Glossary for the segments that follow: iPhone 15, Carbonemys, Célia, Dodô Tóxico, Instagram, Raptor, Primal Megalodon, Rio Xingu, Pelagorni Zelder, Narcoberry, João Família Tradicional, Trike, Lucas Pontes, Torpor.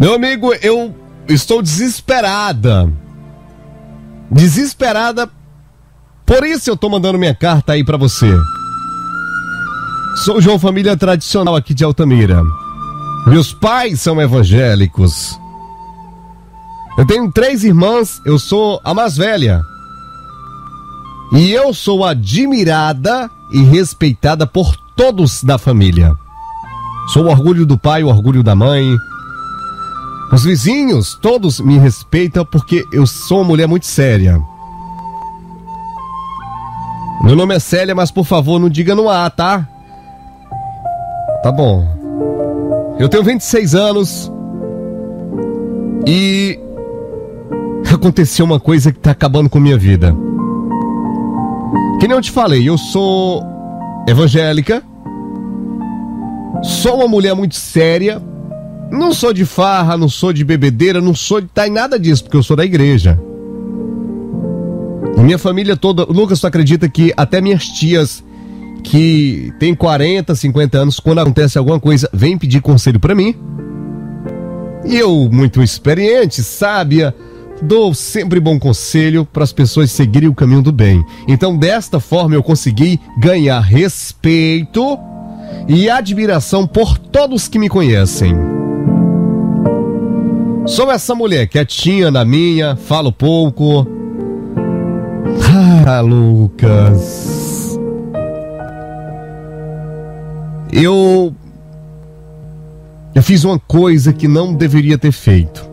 Meu amigo, eu estou desesperada. Desesperada. Por isso eu tô mandando minha carta aí pra você. Sou o João Família Tradicional aqui de Altamira. Meus pais são evangélicos. Eu tenho 3 irmãs, eu sou a mais velha. E eu sou admirada e respeitada por todos da família. Sou o orgulho do pai, o orgulho da mãe. Os vizinhos, todos me respeitam porque eu sou uma mulher muito séria. Meu nome é Célia, mas por favor, não diga no ar, tá? Tá bom. Eu tenho 26 anos e aconteceu uma coisa que tá acabando com minha vida. Que nem eu te falei, eu sou evangélica, sou uma mulher muito séria, não sou de farra, não sou de bebedeira, não sou de nada disso, porque eu sou da igreja. Minha família toda, Lucas, tu acredita que até minhas tias que tem 40, 50 anos, quando acontece alguma coisa, vem pedir conselho pra mim. E eu, muito experiente, sábia, dou sempre bom conselho para as pessoas seguirem o caminho do bem. Então, desta forma, eu consegui ganhar respeito e admiração por todos que me conhecem. Sou essa mulher quietinha na minha, falo pouco. Ah, Lucas... Eu fiz uma coisa que não deveria ter feito.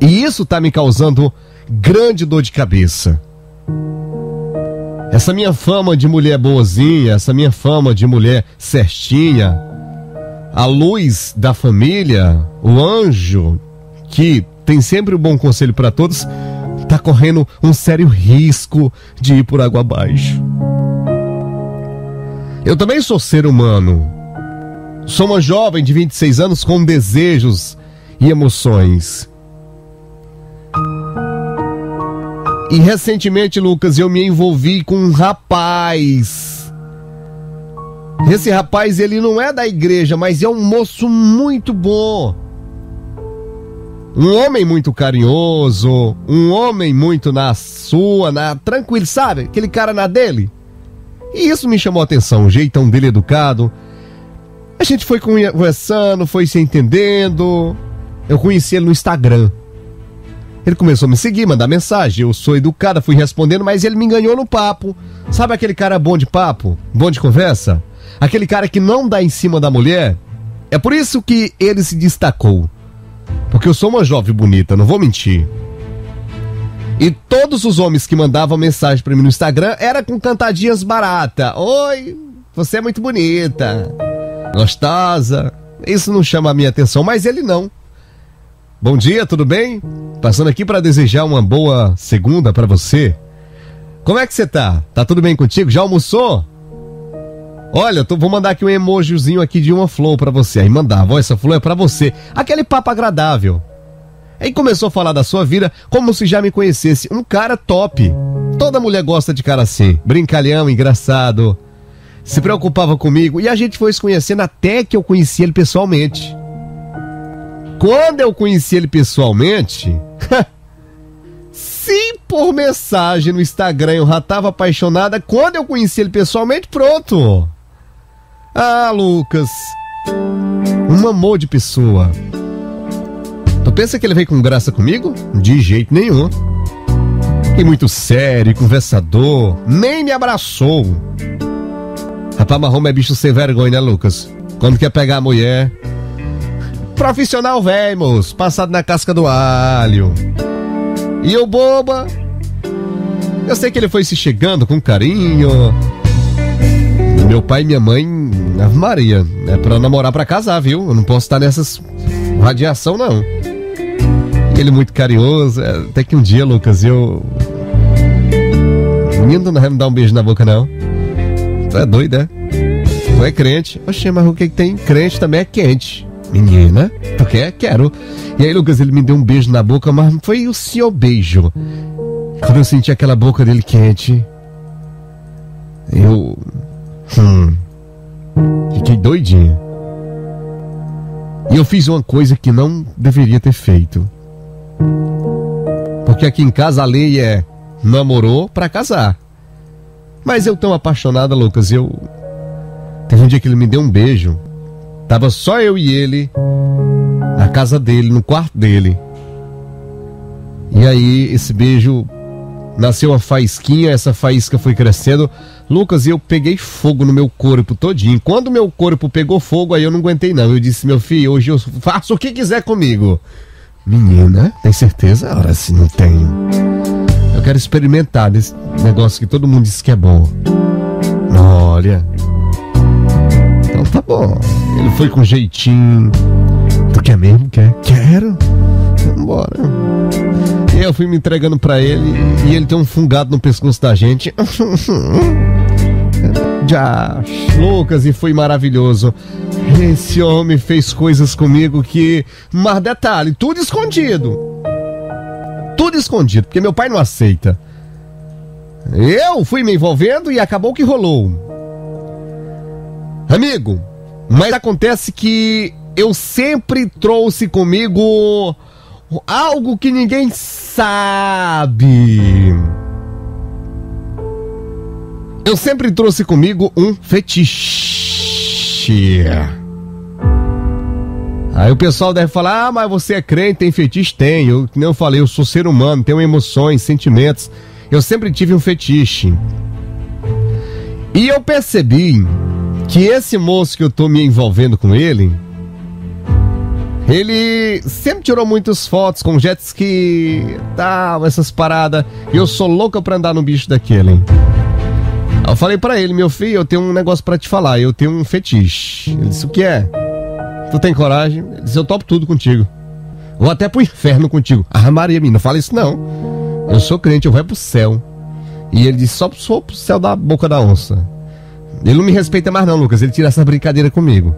E isso tá me causando grande dor de cabeça. Essa minha fama de mulher boazinha, essa minha fama de mulher certinha, a luz da família, o anjo, que tem sempre um bom conselho para todos, tá correndo um sério risco de ir por água abaixo. Eu também sou ser humano. Sou uma jovem de 26 anos com desejos e emoções. E recentemente, Lucas, eu me envolvi com um rapaz. Esse rapaz, ele não é da igreja, mas é um moço muito bom. Um homem muito carinhoso, um homem muito na sua, tranquilo, sabe? Aquele cara na dele. E isso me chamou a atenção, o jeitão dele educado. A gente foi conversando, foi se entendendo. Eu conheci ele no Instagram. Ele começou a me seguir, mandar mensagem. Eu sou educada, fui respondendo, mas ele me enganou no papo. Sabe aquele cara bom de papo? Bom de conversa? Aquele cara que não dá em cima da mulher? É por isso que ele se destacou. Porque eu sou uma jovem bonita, não vou mentir. E todos os homens que mandavam mensagem pra mim no Instagram era com cantadinhas barata. Oi, você é muito bonita, gostosa. Isso não chama a minha atenção, mas ele não. Bom dia, tudo bem? Passando aqui pra desejar uma boa segunda pra você. Como é que você tá? Tá tudo bem contigo? Já almoçou? Olha, vou mandar aqui um emojizinho aqui de uma flor pra você. Aí mandava, essa flor é pra você. Aquele papo agradável. Aí começou a falar da sua vida como se já me conhecesse. Um cara top. Toda mulher gosta de cara assim. Brincalhão, engraçado. Se preocupava comigo. E a gente foi se conhecendo até que eu conheci ele pessoalmente. Quando eu conheci ele pessoalmente... Se por mensagem no Instagram eu já tava apaixonada, quando eu conheci ele pessoalmente, pronto. Ah, Lucas. Um amor de pessoa. Tu pensa que ele veio com graça comigo? De jeito nenhum. E muito sério, conversador, nem me abraçou. Rapaz, marrom é bicho sem vergonha, né, Lucas? Quando quer pegar a mulher... Profissional velho, moço, passado na casca do alho. E eu boba. Eu sei que ele foi se chegando com carinho. Meu pai e minha mãe, Ave Maria, é pra namorar pra casar, viu? Eu não posso estar nessas radiação, não. Ele muito carinhoso. Até que um dia, Lucas, eu... Menino, não vai me dar um beijo na boca, não. Tu é doido, é? Tu é crente. Oxê, mas o que tem? Crente também é quente. Menina, tu quer? Quero. E aí, Lucas, ele me deu um beijo na boca, mas foi o seu beijo. Quando eu senti aquela boca dele quente, eu... Fiquei doidinha. E E eu fiz uma coisa que não deveria ter feito. Porque aqui em casa a lei é namorou pra casar. Mas eu tão apaixonada, Lucas, teve um dia que ele me deu um beijo. Tava só eu e ele na casa dele, no quarto dele. E aí esse beijo nasceu uma faísquinha, essa faísca foi crescendo, Lucas, e eu peguei fogo no meu corpo todinho. Quando meu corpo pegou fogo, aí eu não aguentei não. Eu disse, meu filho, hoje eu faço o que quiser comigo. Menina, tem certeza? Ora, se não tenho. Eu quero experimentar desse negócio que todo mundo diz que é bom. Olha, então tá bom. Ele foi com jeitinho. Tu quer mesmo? Quer? Quero. Vambora. E eu fui me entregando pra ele. E ele tem um fungado no pescoço da gente. Já, Lucas, e foi maravilhoso. Esse homem fez coisas comigo que... Mas detalhe, tudo escondido. Tudo escondido, porque meu pai não aceita. Eu fui me envolvendo e acabou que rolou. Amigo, mas acontece que eu sempre trouxe comigo algo que ninguém sabe. Eu sempre trouxe comigo um fetiche. Aí o pessoal deve falar, ah, mas você é crente, tem fetiche? Tem. Eu, como eu falei, eu sou ser humano, tenho emoções, sentimentos. Eu sempre tive um fetiche. E eu percebi que esse moço que eu tô me envolvendo com ele, ele sempre tirou muitas fotos com jet ski, tal, essas paradas. E eu sou louca pra andar no bicho daquele, hein? Eu falei pra ele, meu filho, eu tenho um negócio pra te falar, eu tenho um fetiche. Ele disse, o que é? Tu tem coragem? Ele disse, eu topo tudo contigo. Vou até pro inferno contigo. Ah, Maria, menina, não fala isso não. Eu sou crente, eu vou pro céu. E ele disse, só vou pro céu da boca da onça. Ele não me respeita mais não, Lucas, ele tira essa brincadeira comigo.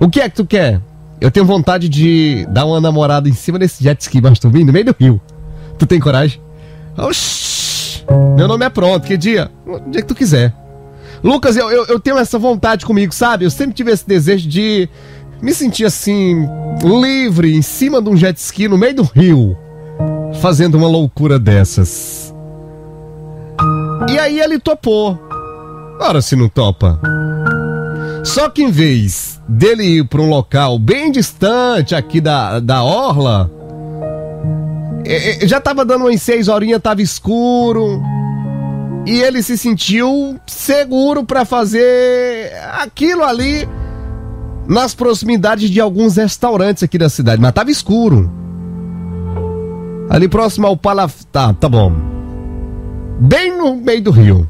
O que é que tu quer? Eu tenho vontade de dar uma namorada em cima desse jet ski, mas tu vim no meio do rio. Tu tem coragem? Oxi, meu nome é pronto, que dia? O dia que tu quiser. Lucas, eu tenho essa vontade comigo, sabe? Eu sempre tive esse desejo de me sentir assim, livre, em cima de um jet ski, no meio do rio, fazendo uma loucura dessas. E aí ele topou. Ora, se não topa. Só que em vez dele ir para um local bem distante aqui da orla, já tava dando umas 6 horinhas, tava escuro, e ele se sentiu seguro para fazer aquilo ali nas proximidades de alguns restaurantes aqui da cidade, mas tava escuro. Ali próximo ao tá bom. Bem no meio do rio.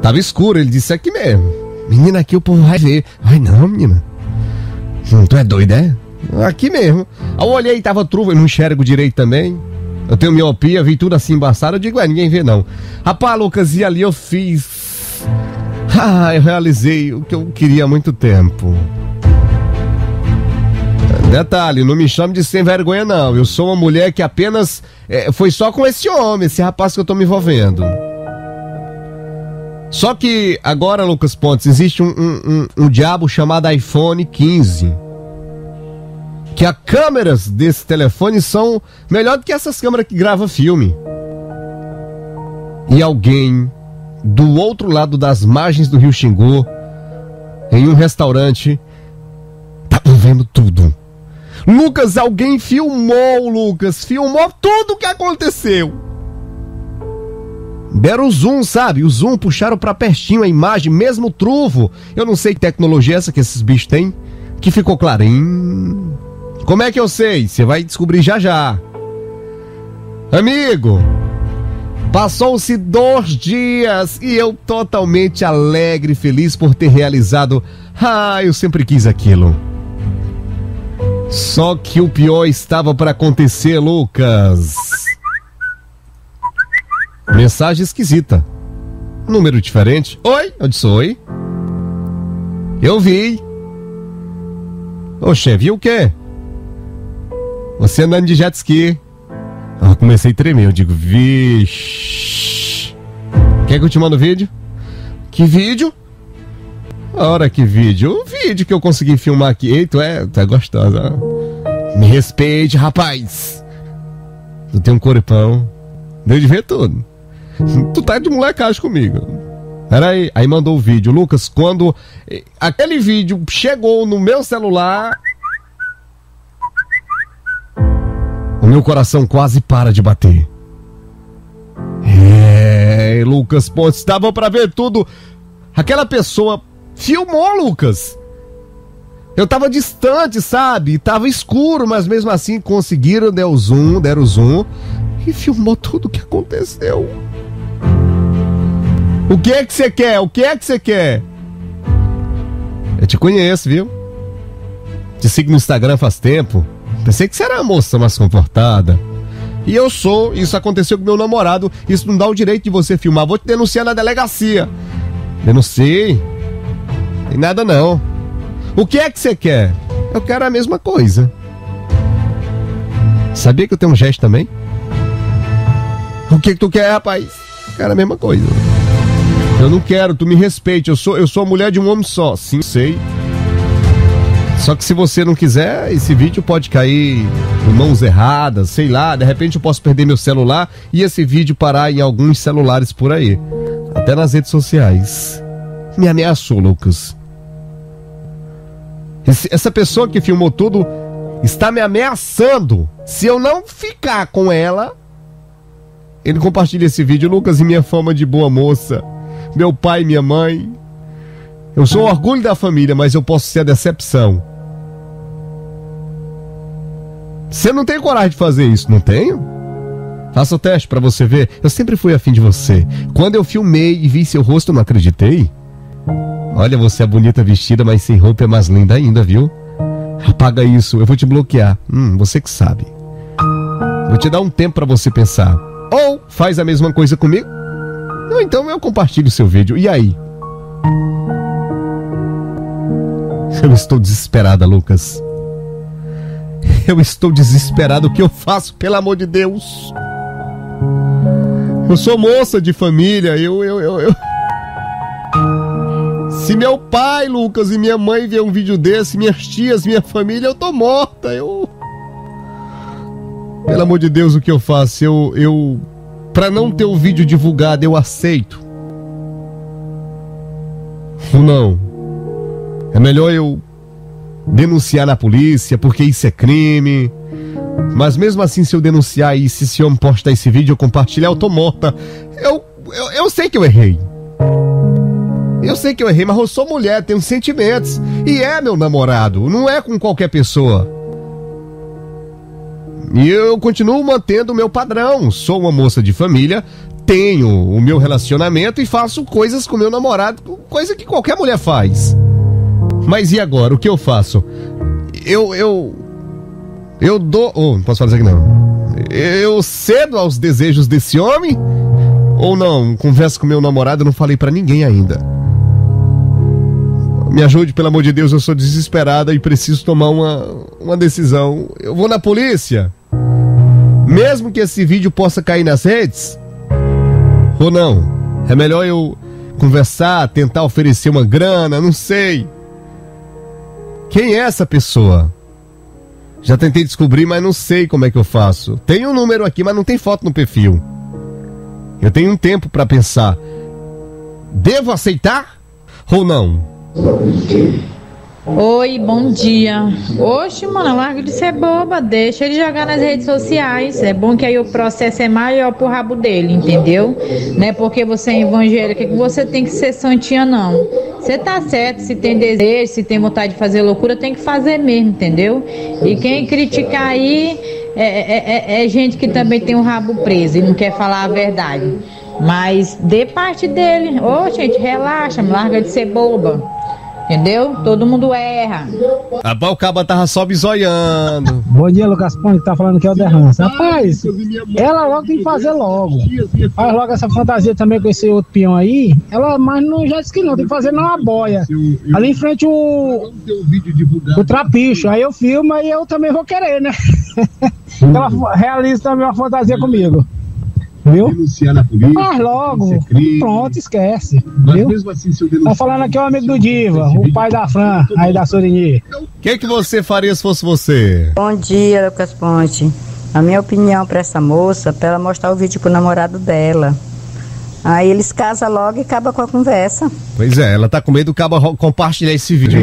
Tava escuro, ele disse aqui mesmo. Menina, aqui o povo vai ver. Ai, não, menina. Tu é doida, é? Aqui mesmo. Eu olhei, tava truva, eu não enxergo direito também. Eu tenho miopia, vi tudo assim embaçado. Eu digo, ninguém vê não. Rapaz, Lucas, e ali eu fiz. Ah, eu realizei o que eu queria há muito tempo. Detalhe, não me chame de sem vergonha não. Eu sou uma mulher que apenas foi só com esse homem, esse rapaz que eu tô me envolvendo. Só que agora, Lucas Pontes, existe um diabo chamado iPhone 15. Que as câmeras desse telefone são melhor do que essas câmeras que gravam filme. E alguém do outro lado das margens do Rio Xingu, em um restaurante, tá vendo tudo. Lucas, alguém filmou, Lucas, filmou tudo o que aconteceu. Deram o zoom, sabe? O zoom, puxaram pra pertinho a imagem, mesmo truvo. Eu não sei que tecnologia é essa que esses bichos têm, que ficou clarinho. Como é que eu sei? Você vai descobrir já já. Amigo, passou-se 2 dias e eu totalmente alegre e feliz por ter realizado. Ah, eu sempre quis aquilo. Só que o pior estava pra acontecer, Lucas. Mensagem esquisita. Número diferente. Oi? Eu disse oi. Eu vi. Oxê, viu o quê? Você andando de jet ski. Eu comecei a tremer. Eu digo, vixe. Quer que eu te mando o vídeo? Que vídeo? Ora, que vídeo. O vídeo que eu consegui filmar aqui. Ei, tu é gostosa. Me respeite, rapaz. Tu tem um corpão. Deu de ver tudo. Tu tá de molecagem comigo. Peraí. Aí mandou o vídeo. Lucas, quando aquele vídeo chegou no meu celular, o meu coração quase para de bater. É, Lucas Pontes, dava pra ver tudo. Aquela pessoa filmou, Lucas. Eu tava distante, sabe? Tava escuro, mas mesmo assim conseguiram, deram o zoom e filmou tudo o que aconteceu. O que é que você quer? O que é que você quer? Eu te conheço, viu? Te sigo no Instagram faz tempo. Pensei que você era uma moça mais comportada. E eu sou, isso aconteceu com meu namorado. Isso não dá o direito de você filmar. Vou te denunciar na delegacia. Denunciei. Tem nada não. O que é que você quer? Eu quero a mesma coisa. Sabia que eu tenho um gesto também? O que tu quer, rapaz? Eu quero a mesma coisa. Eu não quero, tu me respeite. Eu sou a mulher de um homem só. Sim, sei. Só que se você não quiser, esse vídeo pode cair em mãos erradas, sei lá, de repente eu posso perder meu celular e esse vídeo parar em alguns celulares por aí, até nas redes sociais. Me ameaçou, Lucas. Essa pessoa que filmou tudo está me ameaçando. Se eu não ficar com ela, ele compartilha esse vídeo. Lucas, e minha fama de boa moça, meu pai e minha mãe, eu sou o orgulho da família, mas eu posso ser a decepção. Você não tem coragem de fazer isso? Não tenho? Faça o teste pra você ver. Eu sempre fui afim de você. Quando eu filmei e vi seu rosto, eu não acreditei. Olha, você é bonita vestida, mas sem roupa é mais linda ainda, viu? Apaga isso, eu vou te bloquear. Você que sabe. Vou te dar um tempo pra você pensar. Ou faz a mesma coisa comigo, ou então eu compartilho seu vídeo. E aí? Eu estou desesperada, Lucas. Eu estou desesperado. O que eu faço, pelo amor de Deus? Eu sou moça de família. Se meu pai, Lucas, e minha mãe ver um vídeo desse, minhas tias, minha família, eu tô morta. Pelo amor de Deus, o que eu faço? Pra não ter o vídeo divulgado, eu aceito. Ou não? É melhor eu denunciar na polícia, porque isso é crime. Mas mesmo assim, se eu denunciar e se esse homem postar esse vídeo, eu compartilhar, eu tô morta. Eu sei que eu errei. Mas eu sou mulher, tenho sentimentos. E é meu namorado, não é com qualquer pessoa. E eu continuo mantendo o meu padrão. Sou uma moça de família, tenho o meu relacionamento e faço coisas com meu namorado, coisa que qualquer mulher faz. Mas e agora? O que eu faço? Eu dou... Oh, não posso falar isso aqui não. Eu cedo aos desejos desse homem? Ou não? Converso com meu namorado, não falei pra ninguém ainda. Me ajude, pelo amor de Deus, eu sou desesperada e preciso tomar uma decisão. Eu vou na polícia? Mesmo que esse vídeo possa cair nas redes? Ou não? É melhor eu conversar, tentar oferecer uma grana, não sei. Quem é essa pessoa? Já tentei descobrir, mas não sei como é que eu faço. Tem um número aqui, mas não tem foto no perfil. Eu tenho um tempo pra pensar. Devo aceitar ou não? Oi, bom dia. Oxe, mano, larga de ser boba. Deixa ele jogar nas redes sociais. É bom que aí o processo é maior pro rabo dele, entendeu? Não é porque você é evangélica que você tem que ser santinha, não. Você tá certo, se tem desejo, se tem vontade de fazer loucura, tem que fazer mesmo, entendeu? E quem criticar aí é gente que também tem o rabo preso e não quer falar a verdade. Mas dê parte dele. Ô, gente, relaxa, larga de ser boba. Entendeu? Todo mundo erra. A Balcaba tava só bizoiando. Bom dia, Lucas Pontes, tá falando que é o Derrança. Rapaz, ela logo tem que fazer logo. Faz logo essa fantasia também com esse outro peão aí. Ela, mas não já disse que não, tem que fazer na boia. Ali em frente o trapicho. Aí eu filmo e eu também vou querer, né? Ela realiza também uma fantasia comigo. viu? Denunciar na polícia. Mas logo, pronto, esquece. Mas viu? Mesmo assim, se eu denunciar... Tá falando aqui o amigo do Diva, o pai da Fran, aí da Sorini. O que você faria se fosse você? Bom dia, Lucas Ponte. A minha opinião pra essa moça, pra ela mostrar o vídeo pro namorado dela. Aí eles casam logo e acabam com a conversa. Pois é, ela tá com medo do cabo compartilhar esse vídeo.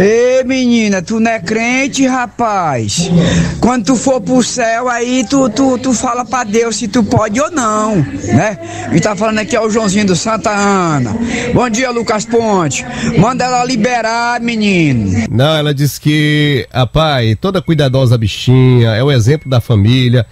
Ei, menina, tu não é crente, rapaz? Quando tu for pro céu, aí tu fala pra Deus se tu pode ou não, né? E tá falando aqui, ó, o Joãozinho do Santa Ana. Bom dia, Lucas Ponte. Manda ela liberar, menino. Não, ela disse que, rapaz, toda cuidadosa bichinha, é o exemplo da família.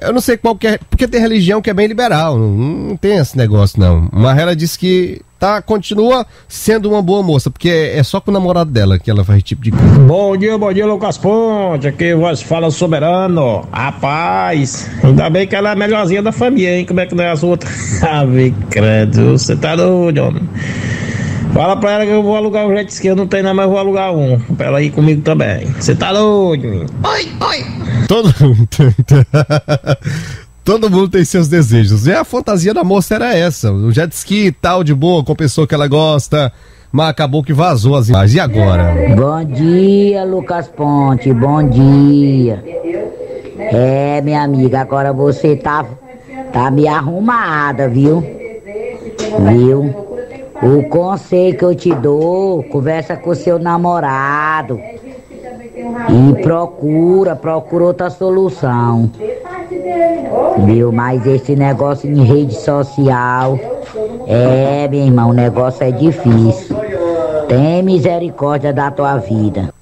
Eu não sei qual que é, porque tem religião que é bem liberal, não tem esse negócio não. Mas ela disse que tá, continua sendo uma boa moça, porque é só com o namorado dela que ela faz tipo de coisa. Bom dia, Lucas Ponte, aqui voz fala soberano. Rapaz, ainda bem que ela é a melhorzinha da família, hein, como é que não é as outras? Ave credo, você tá doido, homem. Fala pra ela que eu vou alugar um jet ski, eu não tenho nada, mas eu vou alugar um, pra ela ir comigo também. Você tá doido? Oi, oi! Todo mundo tem seus desejos. E a fantasia da moça era essa, um jet ski e tal, de boa, com a pessoa que ela gosta, mas acabou que vazou as imagens. E agora? Bom dia, Lucas Ponte, bom dia. É, minha amiga, agora você tá me arrumada, viu? Viu? O conselho que eu te dou, conversa com o seu namorado e procura outra solução, viu? Mas esse negócio em rede social, é, meu irmão, o negócio é difícil. Tem misericórdia da tua vida.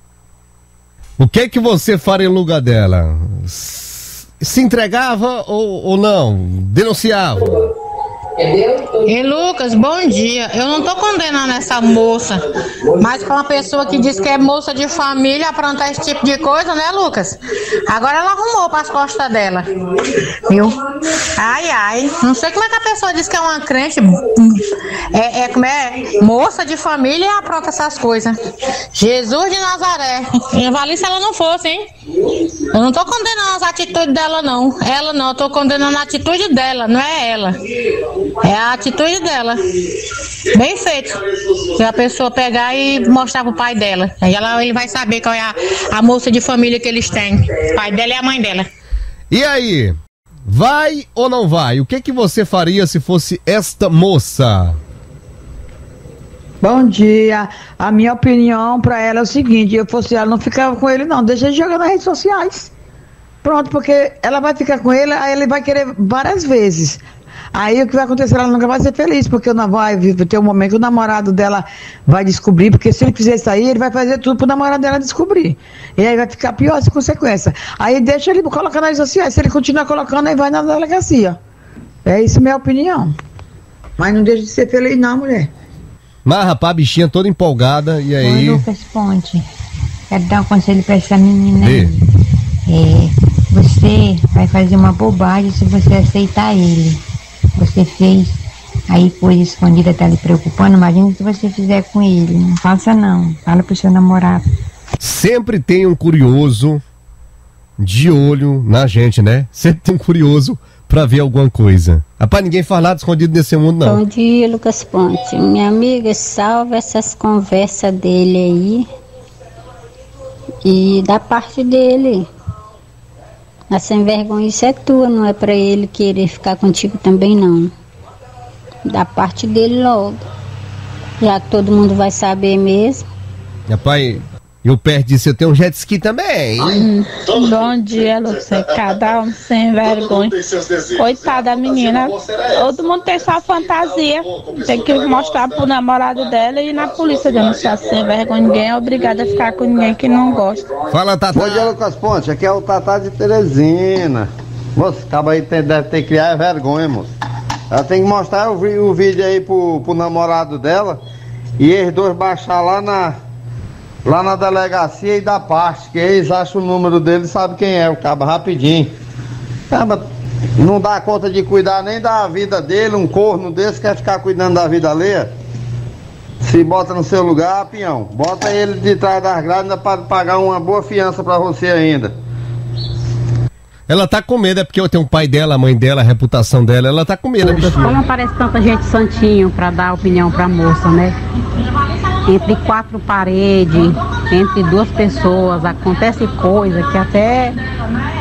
O que é que você faria em lugar dela? Se entregava ou não? Denunciava? E Lucas, bom dia. Eu não tô condenando essa moça, mas com uma pessoa que diz que é moça de família aprontar esse tipo de coisa, né, Lucas? Agora ela arrumou pras costas dela, viu? Ai, ai, não sei como é que a pessoa diz que é uma crente, como é moça de família e apronta essas coisas. Jesus de Nazaré, em Valência se ela não fosse, hein? Eu não tô condenando as atitudes dela, não. Ela não, eu tô condenando a atitude dela, não é ela. É a atitude dela. Bem feito. Se a pessoa pegar e mostrar pro pai dela. Aí ele vai saber qual é a moça de família que eles têm. O pai dela e a mãe dela. E aí? Vai ou não vai? O que você faria se fosse esta moça? Bom dia. A minha opinião pra ela é o seguinte. Eu fosse ela, não ficava com ele não. Deixa ele jogar nas redes sociais. Pronto, porque ela vai ficar com ele, aí ele vai querer várias vezes. Aí o que vai acontecer, ela nunca vai ser feliz, porque vai ter um momento que o namorado dela vai descobrir, porque se ele fizer isso aí, ele vai fazer tudo pro namorado dela descobrir. E aí vai ficar pior as consequências. Aí deixa ele colocar nas redes sociais, se ele continuar colocando, aí vai na delegacia. É isso minha opinião. Mas não deixa de ser feliz não, mulher. Mas rapaz, a bichinha toda empolgada, e aí... Oi, Lucas Ponte, quero dar um conselho pra essa menina aí. Você vai fazer uma bobagem se você aceitar ele. Você fez, aí foi escondida, tá lhe preocupando, imagina se você fizer com ele, não faça não, fala pro seu namorado. Sempre tem um curioso de olho na gente, né? Sempre tem um curioso pra ver alguma coisa. Rapaz, ninguém faz nada escondido nesse mundo não. Bom dia, Lucas Ponte, minha amiga, salva essas conversas dele aí e da parte dele. A sem vergonha, isso é tua, não é pra ele querer ficar contigo também não. Da parte dele logo. Já que todo mundo vai saber mesmo. Rapaz, eu perto disso, eu tenho um jet ski também. Bom dia, Lúcia. Cada um sem vergonha. Coitada da menina. Todo mundo tem sua fantasia. Tem que mostrar pro namorado dela e na polícia denunciar. Sem vergonha, ninguém é obrigado a ficar com ninguém que não gosta. Fala, Tatá. Bom dia, Lucas Ponte. Aqui é o Tatá de Teresina. Moço, acaba aí, deve ter que criar vergonha, moço. Ela tem que mostrar o vídeo aí pro namorado dela e eles dois baixar lá na delegacia e da parte, que eles acham o número dele e sabem quem é o cabo rapidinho. Caba não dá conta de cuidar nem da vida dele, um corno desse quer ficar cuidando da vida alheia. Se bota no seu lugar, peão, bota ele de trás das grades para pagar uma boa fiança para você ainda. Ela tá com medo, é porque eu tenho o pai dela, a mãe dela, a reputação dela, ela tá com medo. Como aparece tanta gente santinho pra dar opinião pra moça, né? Entre quatro paredes, entre duas pessoas, acontece coisa que até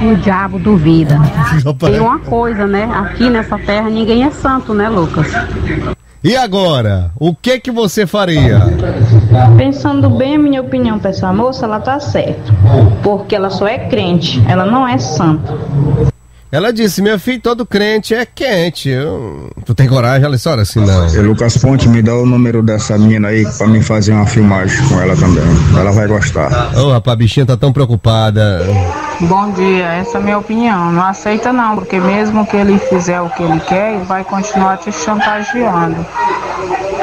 o diabo duvida. Tem uma coisa, né? Aqui nessa terra ninguém é santo, né, Lucas? E agora, o que que você faria? Pensando bem, a minha opinião para essa moça, ela tá certa. Porque ela só é crente, ela não é santa. Ela disse, meu filho, todo crente é quente. Tu tem coragem? Ela disse, olha assim, não. Lucas Pontes, me dá o número dessa menina aí para mim fazer uma filmagem com ela também. Ela vai gostar. Ô, rapaz, a bichinha tá tão preocupada. Bom dia, essa é a minha opinião. Não aceita não, porque mesmo que ele fizer o que ele quer, ele vai continuar te chantageando.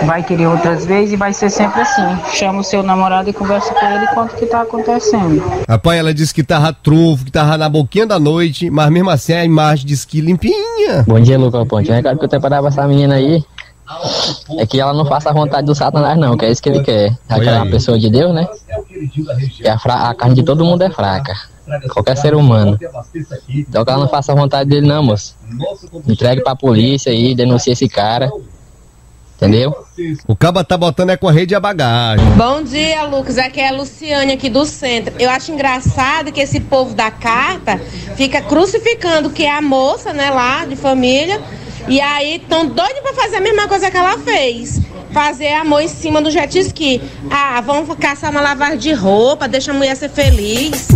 Vai querer outras vezes e vai ser sempre assim. Chama o seu namorado e conversa com ele quanto que tá acontecendo. Rapaz, ela disse que tava trufo, que tava na boquinha da noite, mas mesmo assim a imagem diz que limpinha. Bom dia, Lucas Ponte. O recado que eu tenho pra dar pra essa menina aí é que ela não faça a vontade do Satanás não, que é isso que ele quer. Aquela é uma pessoa de Deus, né? Que a carne de todo mundo é fraca. Qualquer ser humano. Então que ela não faça a vontade dele não, moço. Entregue pra polícia aí, denuncie esse cara. Entendeu? O caba tá botando é com a rede a bagagem. Bom dia, Lucas. Aqui é a Luciane, aqui do centro. Eu acho engraçado que esse povo da carta fica crucificando que é a moça, né, lá de família. E aí tão doido pra fazer a mesma coisa que ela fez. Fazer amor em cima do jet ski. Ah, vamos caçar uma lavagem de roupa, deixa a mulher ser feliz.